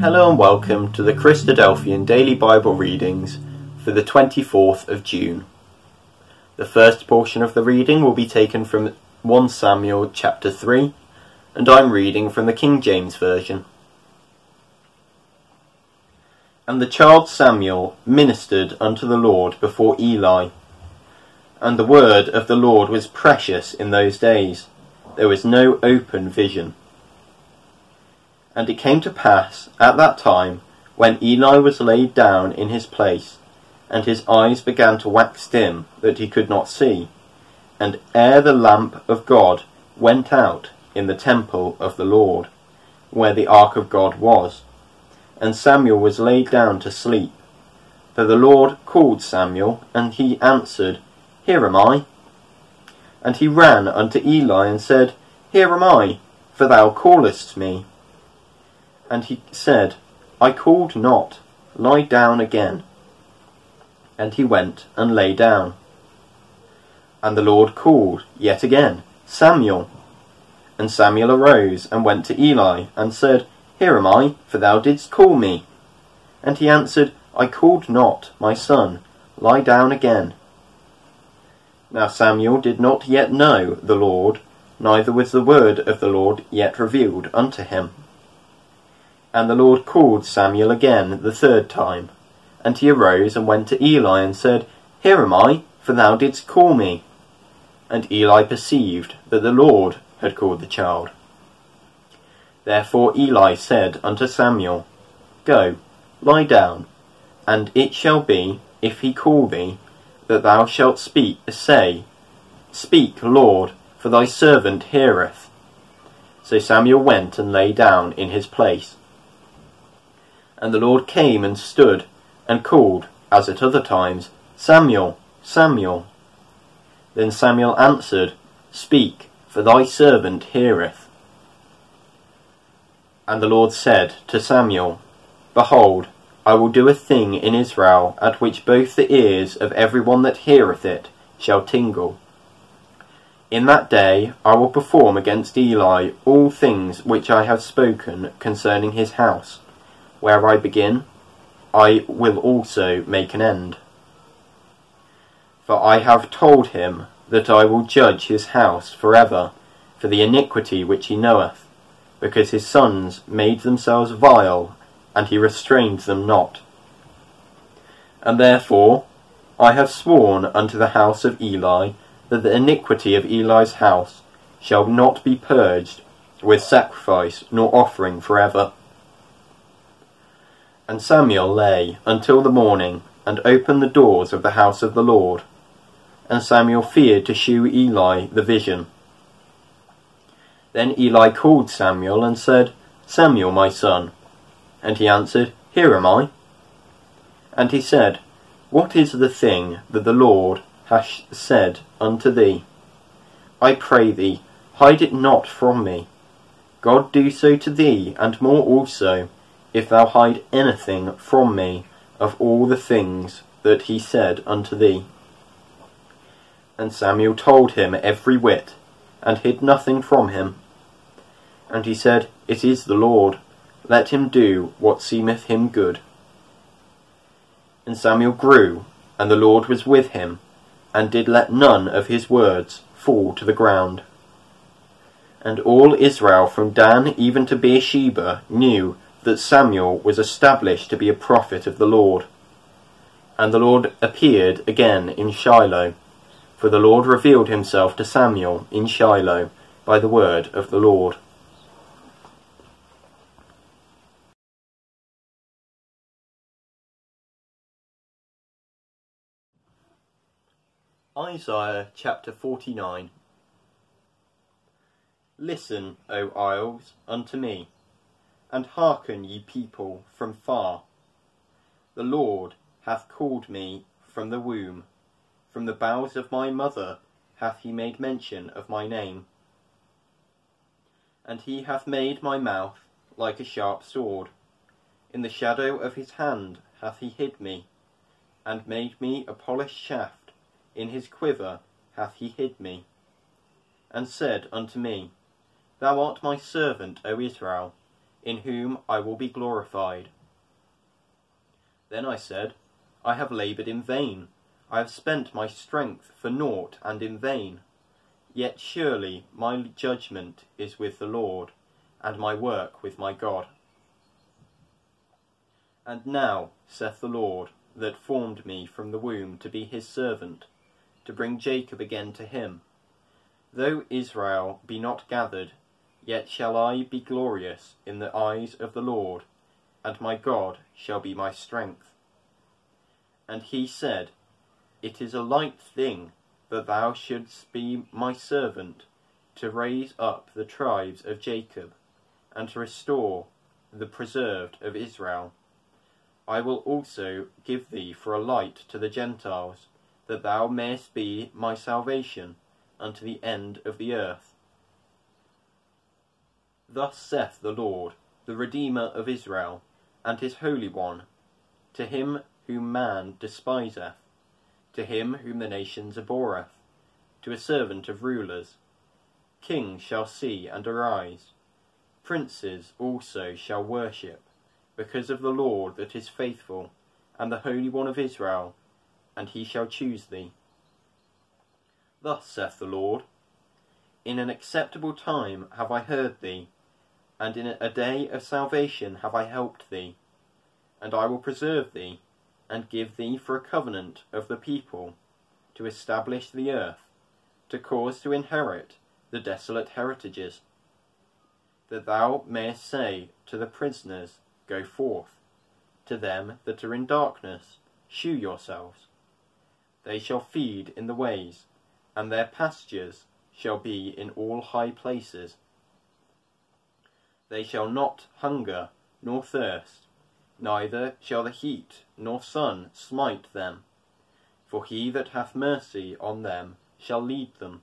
Hello and welcome to the Christadelphian Daily Bible Readings for the 24th of June. The first portion of the reading will be taken from 1 Samuel chapter 3, and I'm reading from the King James Version. And the child Samuel ministered unto the Lord before Eli. And the word of the Lord was precious in those days. There was no open vision. And it came to pass at that time, when Eli was laid down in his place, and his eyes began to wax dim, that he could not see, and ere the lamp of God went out in the temple of the Lord, where the ark of God was, and Samuel was laid down to sleep, that the Lord called Samuel, and he answered, Here am I. And he ran unto Eli and said, Here am I, for thou callest me. And he said, I called not, lie down again. And he went and lay down. And the Lord called yet again, Samuel. And Samuel arose and went to Eli, and said, Here am I, for thou didst call me. And he answered, I called not, my son, lie down again. Now Samuel did not yet know the Lord, neither was the word of the Lord yet revealed unto him. And the Lord called Samuel again the third time. And he arose and went to Eli and said, Here am I, for thou didst call me. And Eli perceived that the Lord had called the child. Therefore Eli said unto Samuel, Go, lie down, and it shall be, if he call thee, that thou shalt say, Speak, Lord, for thy servant heareth. So Samuel went and lay down in his place. And the Lord came and stood, and called, as at other times, Samuel, Samuel. Then Samuel answered, Speak, for thy servant heareth. And the Lord said to Samuel, Behold, I will do a thing in Israel, at which both the ears of every one that heareth it shall tingle. In that day I will perform against Eli all things which I have spoken concerning his house. Where I begin, I will also make an end. For I have told him that I will judge his house forever for the iniquity which he knoweth, because his sons made themselves vile, and he restrained them not. And therefore I have sworn unto the house of Eli that the iniquity of Eli's house shall not be purged with sacrifice nor offering forever. And Samuel lay until the morning, and opened the doors of the house of the Lord. And Samuel feared to shew Eli the vision. Then Eli called Samuel, and said, Samuel, my son. And he answered, Here am I. And he said, What is the thing that the Lord hath said unto thee? I pray thee, hide it not from me. God do so to thee, and more also, if thou hide anything from me of all the things that he said unto thee. And Samuel told him every whit, and hid nothing from him. And he said, It is the Lord, let him do what seemeth him good. And Samuel grew, and the Lord was with him, and did let none of his words fall to the ground. And all Israel from Dan even to Beersheba knew that Samuel was established to be a prophet of the Lord. And the Lord appeared again in Shiloh, for the Lord revealed himself to Samuel in Shiloh by the word of the Lord. Isaiah chapter 49. Listen, O isles, unto me, and hearken, ye people, from far. The Lord hath called me from the womb, from the bowels of my mother hath he made mention of my name. And he hath made my mouth like a sharp sword, in the shadow of his hand hath he hid me, and made me a polished shaft, in his quiver hath he hid me, and said unto me, Thou art my servant, O Israel, in whom I will be glorified. Then I said, I have laboured in vain, I have spent my strength for naught and in vain. Yet surely my judgment is with the Lord, and my work with my God. And now, saith the Lord, that formed me from the womb to be his servant, to bring Jacob again to him. Though Israel be not gathered, yet shall I be glorious in the eyes of the Lord, and my God shall be my strength. And he said, It is a light thing that thou shouldst be my servant, to raise up the tribes of Jacob, and to restore the preserved of Israel. I will also give thee for a light to the Gentiles, that thou mayest be my salvation unto the end of the earth. Thus saith the Lord, the Redeemer of Israel, and his Holy One, to him whom man despiseth, to him whom the nations abhorreth, to a servant of rulers. Kings shall see and arise, princes also shall worship, because of the Lord that is faithful, and the Holy One of Israel, and he shall choose thee. Thus saith the Lord, In an acceptable time have I heard thee, and in a day of salvation have I helped thee, and I will preserve thee, and give thee for a covenant of the people, to establish the earth, to cause to inherit the desolate heritages, that thou mayest say to the prisoners, Go forth, to them that are in darkness, shew yourselves. They shall feed in the ways, and their pastures shall be in all high places. They shall not hunger nor thirst, neither shall the heat nor sun smite them. For he that hath mercy on them shall lead them,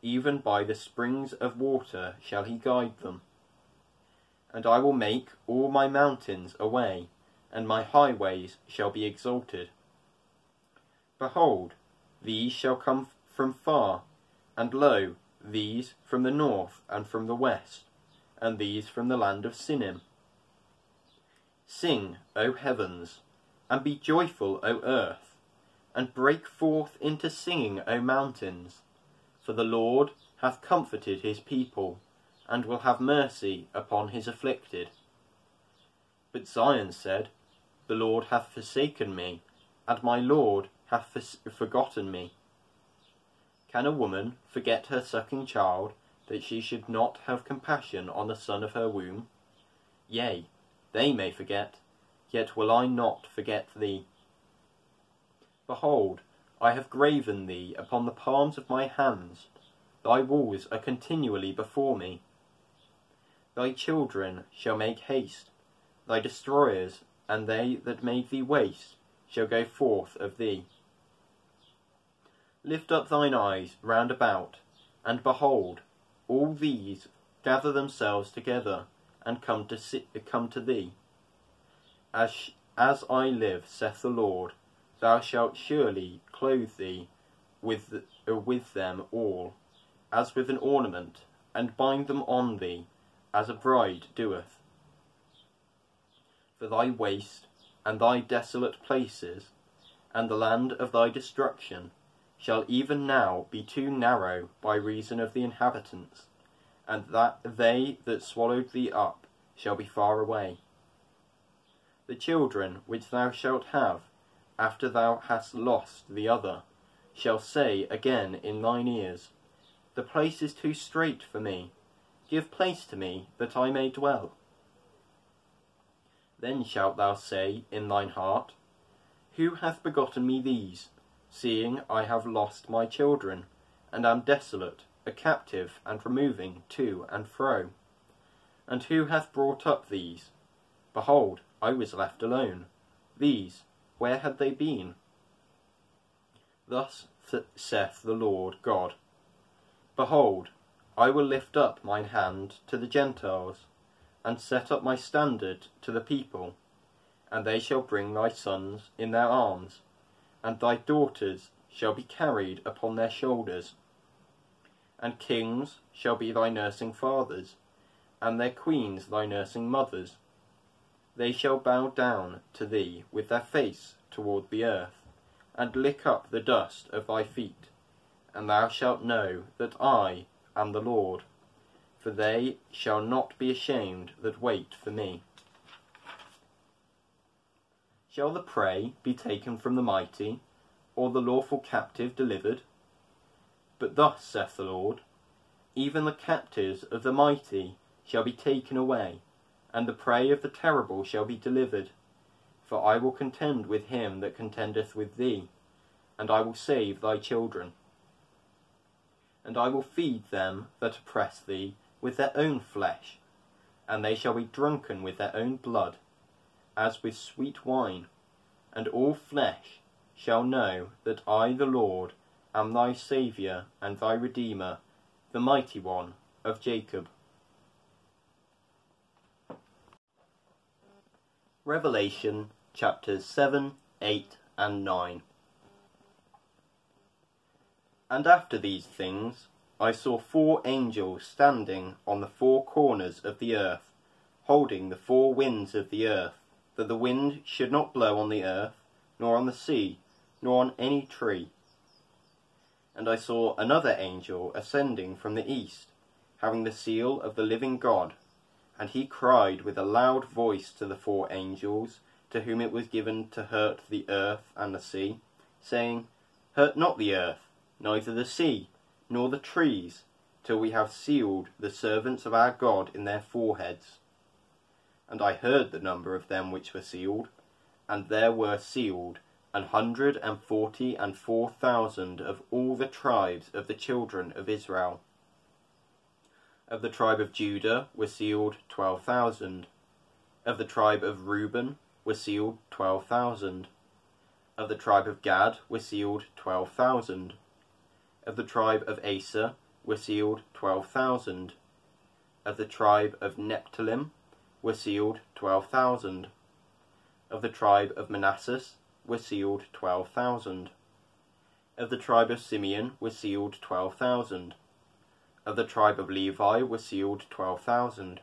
even by the springs of water shall he guide them. And I will make all my mountains a way, and my highways shall be exalted. Behold, these shall come from far, and lo, these from the north and from the west, and these from the land of Sinim. Sing, O heavens, and be joyful, O earth, and break forth into singing, O mountains, for the Lord hath comforted his people, and will have mercy upon his afflicted. But Zion said, The Lord hath forsaken me, and my Lord hath forgotten me. Can a woman forget her sucking child, that she should not have compassion on the son of her womb? Yea, they may forget, yet will I not forget thee. Behold, I have graven thee upon the palms of my hands, thy walls are continually before me. Thy children shall make haste, thy destroyers, and they that made thee waste, shall go forth of thee. Lift up thine eyes round about, and behold, all these gather themselves together, and come to thee. As I live, saith the Lord, thou shalt surely clothe thee with them all, as with an ornament, and bind them on thee, as a bride doeth. For thy waste, and thy desolate places, and the land of thy destruction, shall even now be too narrow by reason of the inhabitants, and that they that swallowed thee up shall be far away. The children which thou shalt have, after thou hast lost the other, shall say again in thine ears, The place is too strait for me, give place to me, that I may dwell. Then shalt thou say in thine heart, Who hath begotten me these, seeing I have lost my children, and am desolate, a captive, and removing to and fro? And who hath brought up these? Behold, I was left alone. These, where had they been? Thus saith the Lord God, Behold, I will lift up mine hand to the Gentiles, and set up my standard to the people, and they shall bring thy sons in their arms, and thy daughters shall be carried upon their shoulders. And kings shall be thy nursing fathers, and their queens thy nursing mothers. They shall bow down to thee with their face toward the earth, and lick up the dust of thy feet, and thou shalt know that I am the Lord, for they shall not be ashamed that wait for me. Shall the prey be taken from the mighty, or the lawful captive delivered? But thus saith the Lord, even the captives of the mighty shall be taken away, and the prey of the terrible shall be delivered. For I will contend with him that contendeth with thee, and I will save thy children. And I will feed them that oppress thee with their own flesh, and they shall be drunken with their own blood, as with sweet wine, and all flesh shall know that I, the Lord, am thy Saviour and thy Redeemer, the Mighty One of Jacob. Revelation chapters 7, 8, and 9. And after these things I saw four angels standing on the four corners of the earth, holding the four winds of the earth, that the wind should not blow on the earth, nor on the sea, nor on any tree. And I saw another angel ascending from the east, having the seal of the living God, and he cried with a loud voice to the four angels, to whom it was given to hurt the earth and the sea, saying, Hurt not the earth, neither the sea, nor the trees, till we have sealed the servants of our God in their foreheads. And I heard the number of them which were sealed, and there were sealed 144,000 of all the tribes of the children of Israel. Of the tribe of Judah were sealed 12,000. Of the tribe of Reuben were sealed 12,000. Of the tribe of Gad were sealed 12,000. Of the tribe of Aser were sealed 12,000. Of the tribe of Nephthalim were sealed 12,000. Of the tribe of Manasseh were sealed 12,000. Of the tribe of Simeon were sealed 12,000. Of the tribe of Levi were sealed 12,000.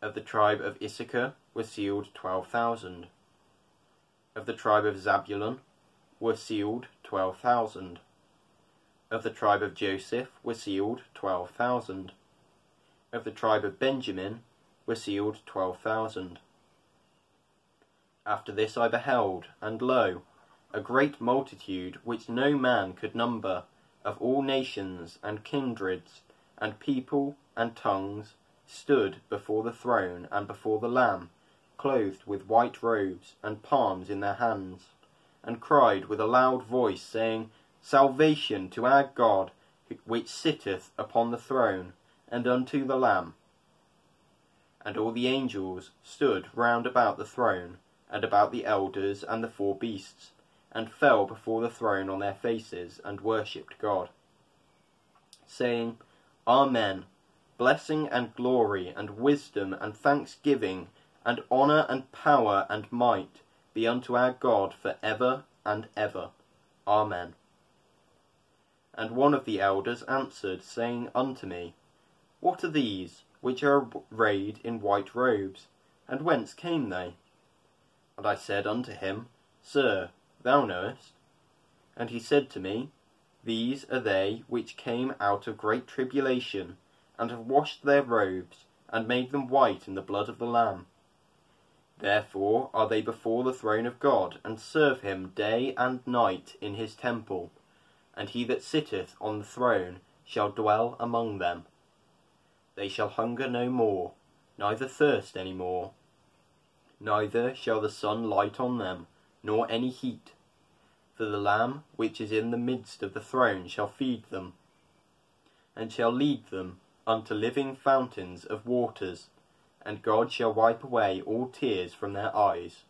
Of the tribe of Issachar were sealed 12,000. Of the tribe of Zabulon were sealed 12,000. Of the tribe of Joseph were sealed 12,000. Of the tribe of Benjamin were sealed 12,000. After this I beheld, and lo, a great multitude which no man could number, of all nations and kindreds and people and tongues, stood before the throne and before the Lamb, clothed with white robes and palms in their hands, and cried with a loud voice, saying, Salvation to our God, which sitteth upon the throne, and unto the Lamb. And all the angels stood round about the throne, and about the elders and the four beasts, and fell before the throne on their faces, and worshipped God, saying, Amen. Blessing and glory and wisdom and thanksgiving and honour and power and might be unto our God for ever and ever. Amen. And one of the elders answered, saying unto me, What are these which are arrayed in white robes, and whence came they? And I said unto him, Sir, thou knowest. And he said to me, These are they which came out of great tribulation, and have washed their robes, and made them white in the blood of the Lamb. Therefore are they before the throne of God, and serve him day and night in his temple. And he that sitteth on the throne shall dwell among them. They shall hunger no more, neither thirst any more. Neither shall the sun light on them, nor any heat. For the Lamb which is in the midst of the throne shall feed them, and shall lead them unto living fountains of waters, and God shall wipe away all tears from their eyes.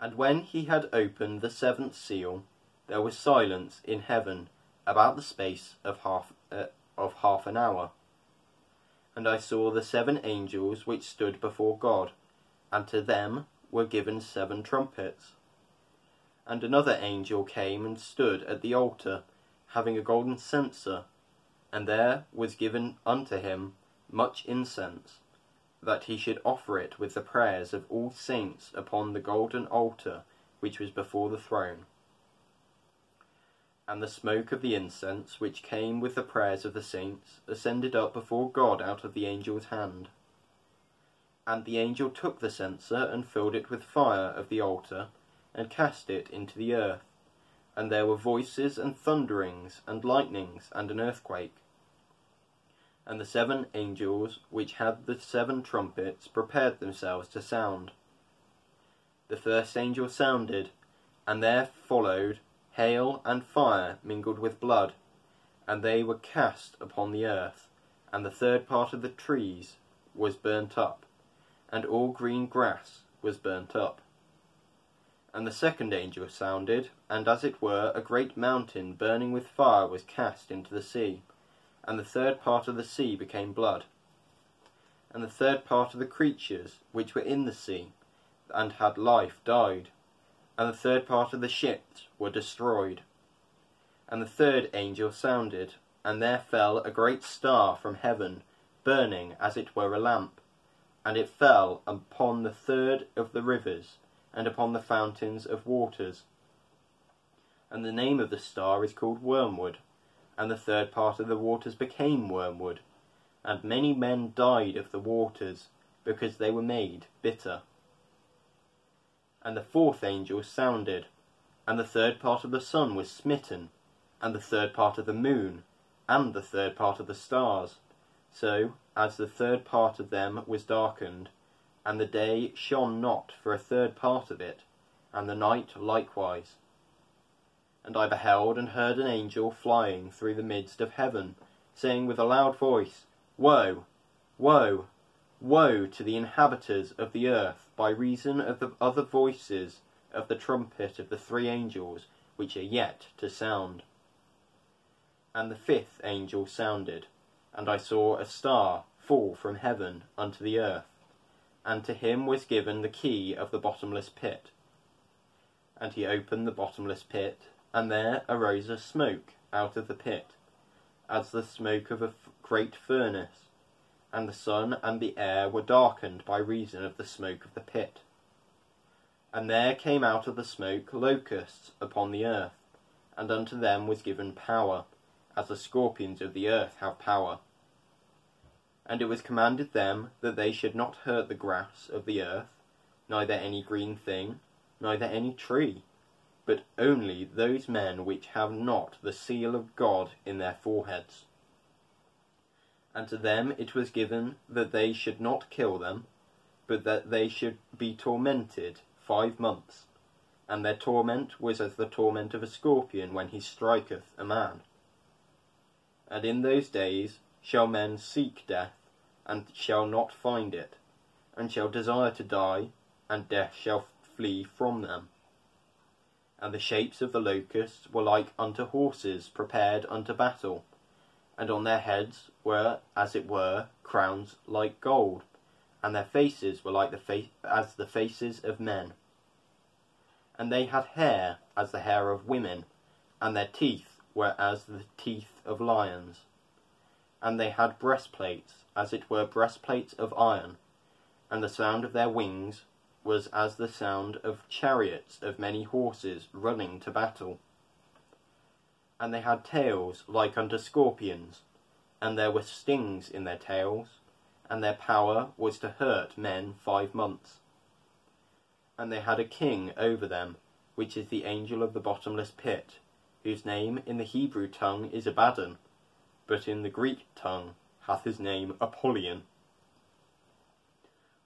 And when he had opened the seventh seal, there was silence in heaven about the space of half an hour. And I saw the seven angels which stood before God, and to them were given seven trumpets. And another angel came and stood at the altar, having a golden censer, and there was given unto him much incense, that he should offer it with the prayers of all saints upon the golden altar which was before the throne. And the smoke of the incense which came with the prayers of the saints ascended up before God out of the angel's hand. And the angel took the censer, and filled it with fire of the altar, and cast it into the earth. And there were voices, and thunderings, and lightnings, and an earthquake. And the seven angels, which had the seven trumpets, prepared themselves to sound. The first angel sounded, and there followed hail and fire mingled with blood, and they were cast upon the earth, and the third part of the trees was burnt up, and all green grass was burnt up. And the second angel sounded, and as it were a great mountain burning with fire was cast into the sea, and the third part of the sea became blood. And the third part of the creatures which were in the sea, and had life, died, and the third part of the ships were destroyed. And the third angel sounded, and there fell a great star from heaven, burning as it were a lamp, and it fell upon the third of the rivers, and upon the fountains of waters. And the name of the star is called Wormwood, and the third part of the waters became wormwood, and many men died of the waters, because they were made bitter. And the fourth angel sounded, and the third part of the sun was smitten, and the third part of the moon, and the third part of the stars, so as the third part of them was darkened, and the day shone not for a third part of it, and the night likewise. And I beheld and heard an angel flying through the midst of heaven, saying with a loud voice, Woe, woe, woe to the inhabitants of the earth, by reason of the other voices of the trumpet of the three angels, which are yet to sound. And the fifth angel sounded, and I saw a star fall from heaven unto the earth, and to him was given the key of the bottomless pit. And he opened the bottomless pit, and there arose a smoke out of the pit, as the smoke of a great furnace, and the sun and the air were darkened by reason of the smoke of the pit. And there came out of the smoke locusts upon the earth, and unto them was given power, as the scorpions of the earth have power. And it was commanded them that they should not hurt the grass of the earth, neither any green thing, neither any tree, but only those men which have not the seal of God in their foreheads. And to them it was given that they should not kill them, but that they should be tormented 5 months, and their torment was as the torment of a scorpion when he striketh a man. And in those days shall men seek death, and shall not find it, and shall desire to die, and death shall flee from them. And the shapes of the locusts were like unto horses prepared unto battle, and on their heads were, as it were, crowns like gold, and their faces were like the faces of men. And they had hair as the hair of women, and their teeth were as the teeth of lions. And they had breastplates, as it were breastplates of iron, and the sound of their wings was as the sound of chariots of many horses running to battle. And they had tails like unto scorpions, and there were stings in their tails, and their power was to hurt men 5 months. And they had a king over them, which is the angel of the bottomless pit, whose name in the Hebrew tongue is Abaddon, but in the Greek tongue hath his name Apollyon.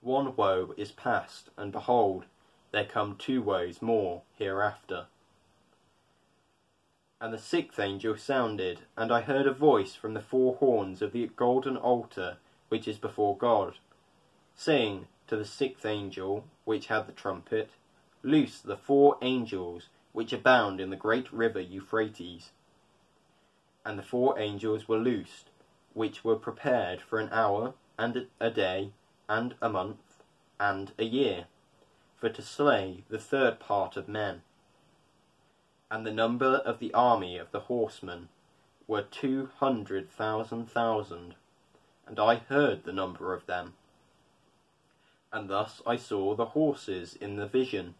One woe is past, and behold, there come 2 woes more hereafter. And the sixth angel sounded, and I heard a voice from the 4 horns of the golden altar which is before God, saying to the sixth angel which had the trumpet, Loose the 4 angels which are bound in the great river Euphrates. And the 4 angels were loosed, which were prepared for an hour, and a day, and a month, and a year, for to slay the third part of men. And the number of the army of the horsemen were 200,000, and I heard the number of them. And thus I saw the horses in the vision,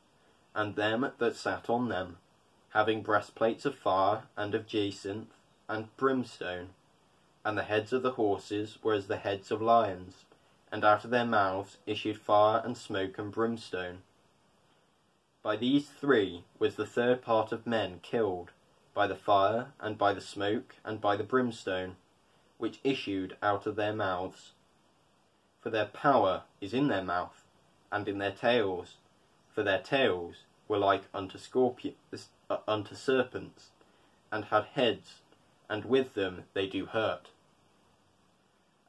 and them that sat on them, having breastplates of fire, and of jacinth, and brimstone. And the heads of the horses were as the heads of lions, and out of their mouths issued fire and smoke and brimstone. By these three was the third part of men killed, by the fire, and by the smoke, and by the brimstone, which issued out of their mouths. For their power is in their mouth, and in their tails, for their tails were like unto serpents, and had heads, and with them they do hurt.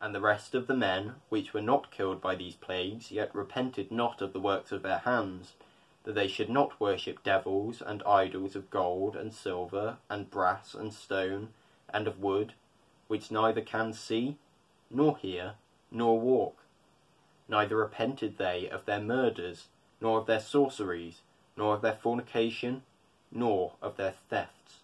And the rest of the men, which were not killed by these plagues, yet repented not of the works of their hands, that they should not worship devils and idols of gold and silver and brass and stone and of wood, which neither can see, nor hear, nor walk. Neither repented they of their murders, nor of their sorceries, nor of their fornication, nor of their thefts,